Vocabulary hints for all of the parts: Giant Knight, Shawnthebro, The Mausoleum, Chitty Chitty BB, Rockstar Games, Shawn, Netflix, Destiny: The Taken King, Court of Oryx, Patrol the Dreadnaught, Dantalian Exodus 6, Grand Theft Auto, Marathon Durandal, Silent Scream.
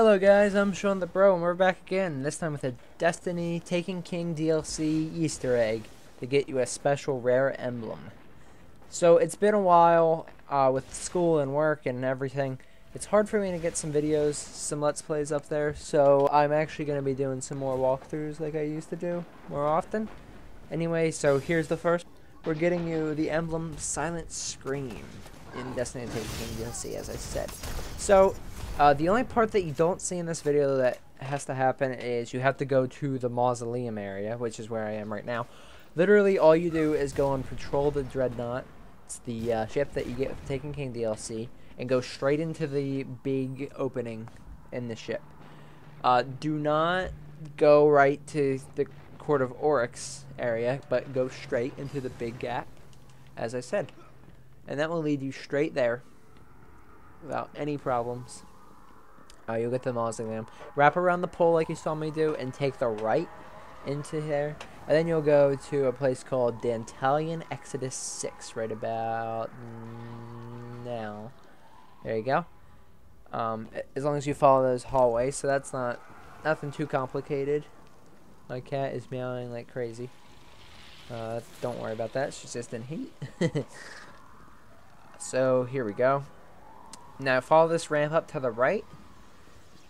Hello guys, I'm Shawnthebro and we're back again, this time with a Destiny Taken King DLC Easter egg to get you a special rare emblem. So it's been a while with school and work and everything. It's hard for me to get some videos, some Let's Plays up there, so I'm actually going to be doing some more walkthroughs like I used to do more often. Anyway, so here's the first. We're getting you the emblem Silent Scream in Destiny Taken King DLC, as I said. So the only part that you don't see in this video that has to happen is you have to go to the Mausoleum area, which is where I am right now. Literally, all you do is go and patrol the Dreadnaught. It's the ship that you get with Taken King DLC, and go straight into the big opening in the ship. Do not go right to the Court of Oryx area, but go straight into the big gap, as I said. And that will lead you straight there without any problems. You'll get the Mausoleum. Wrap around the pole like you saw me do and take the right into here. And then you'll go to a place called Dantalian Exodus 6 right about now. There you go. As long as you follow those hallways, so that's nothing too complicated. My cat is meowing like crazy. Don't worry about that. She's just in heat. So here we go. Now follow this ramp up to the right.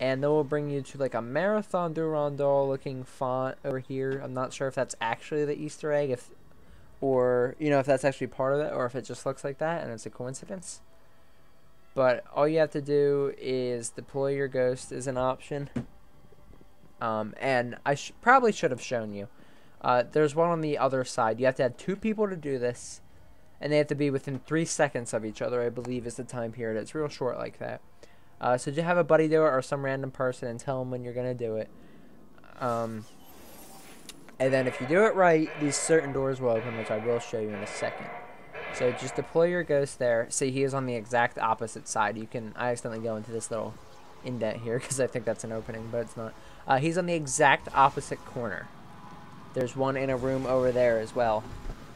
And then we'll bring you to like a Marathon Durandal looking font over here. I'm not sure if that's actually the Easter egg, if that's actually part of it, or if it just looks like that and it's a coincidence. But all you have to do is deploy your ghost is an option. And I probably should have shown you. There's one on the other side. You have to have two people to do this, and they have to be within 3 seconds of each other. I believe is the time period. It's real short like that. So just have a buddy do it or some random person and tell them when you're going to do it. And then if you do it right, these certain doors will open, which I will show you in a second. So just deploy your ghost there. See, he is on the exact opposite side. I accidentally go into this little indent here because I think that's an opening, but it's not. He's on the exact opposite corner. There's one in a room over there as well.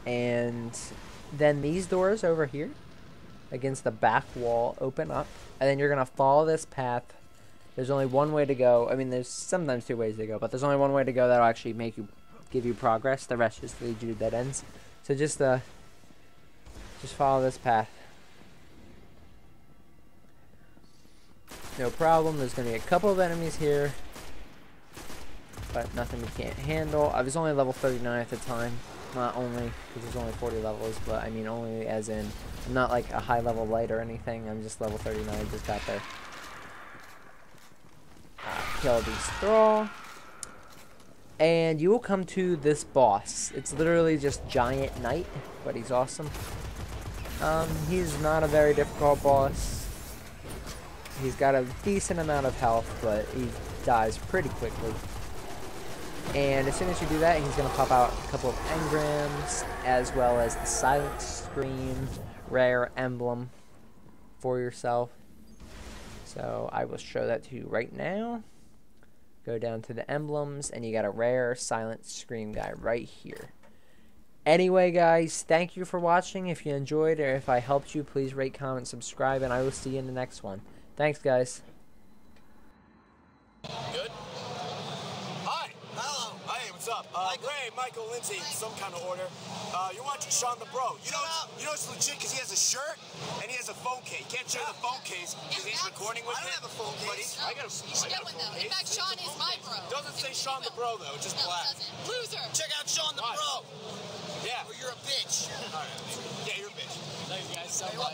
And then these doors over here against the back wall open up, and then you're gonna follow this path. There's only one way to go. I mean, there's sometimes two ways to go, but there's only one way to go that'll actually give you progress. The rest just lead you to dead ends. So just follow this path, no problem. There's gonna be a couple of enemies here, but nothing we can't handle. I was only level 39 at the time. Not only because there's only 40 levels, but I mean only as in I'm not like a high level light or anything. I'm just level 39, just got there. Kill the thrall, and you will come to this boss. It's literally just Giant Knight, but he's awesome. He's not a very difficult boss. He's got a decent amount of health, but he dies pretty quickly. And as soon as you do that, he's going to pop out a couple of engrams, as well as the Silent Scream rare emblem for yourself. So I will show that to you right now. Go down to the emblems, and you got a rare Silent Scream guy right here. Anyway, guys, thank you for watching. If you enjoyed or if I helped you, please rate, comment, subscribe, and I will see you in the next one. Thanks, guys. Good. What's up? Ray, Michael, Lindsay, some kind of order. You're watching Shawnthebro. You know it's legit because he has a shirt and he has a phone case. You can't show the phone case because he's recording with it. I don't have a phone case. I got a phone case. In fact, Shawn is my bro. Doesn't say Shawnthebro though. It's just black. Loser. Check out Shawnthebro. Yeah. Or you're a bitch. All right. Yeah, you're a bitch. Thanks, guys.